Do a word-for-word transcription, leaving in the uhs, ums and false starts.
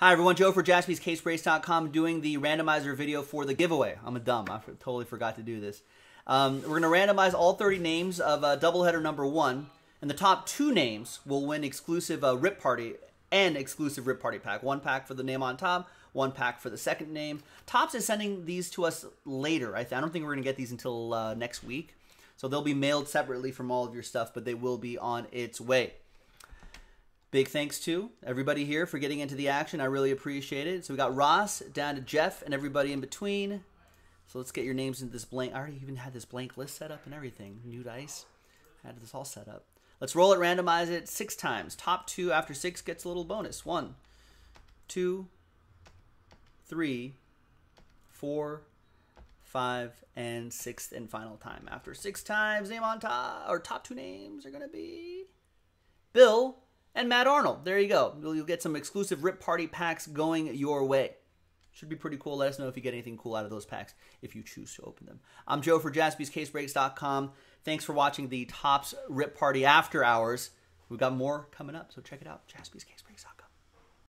Hi everyone, Joe for Jaspys Case Breaks dot com doing the randomizer video for the giveaway. I'm a dumb, I totally forgot to do this. Um, we're going to randomize all thirty names of uh, doubleheader number one, and the top two names will win exclusive uh, Rip Party and exclusive Rip Party pack. One pack for the name on top, one pack for the second name. Topps is sending these to us later. I, th I don't think we're going to get these until uh, next week. So they'll be mailed separately from all of your stuff, but they will be on its way. Big thanks to everybody here for getting into the action. I really appreciate it. So we got Ross down to Jeff and everybody in between. So let's get your names in this blank. I already even had this blank list set up and everything. New dice. I had this all set up. Let's roll it, randomize it six times. Top two after six gets a little bonus. One, two, three, four, five, and sixth and final time. After six times, name on top, or top two names are going to be Bill and Matt Arnold. There you go. You'll get some exclusive Rip Party packs going your way. Should be pretty cool. Let us know if you get anything cool out of those packs if you choose to open them. I'm Joe for Jaspys Case Breaks dot com. Thanks for watching the Topps Rip Party After Hours. We've got more coming up, so check it out. Jaspys Case Breaks.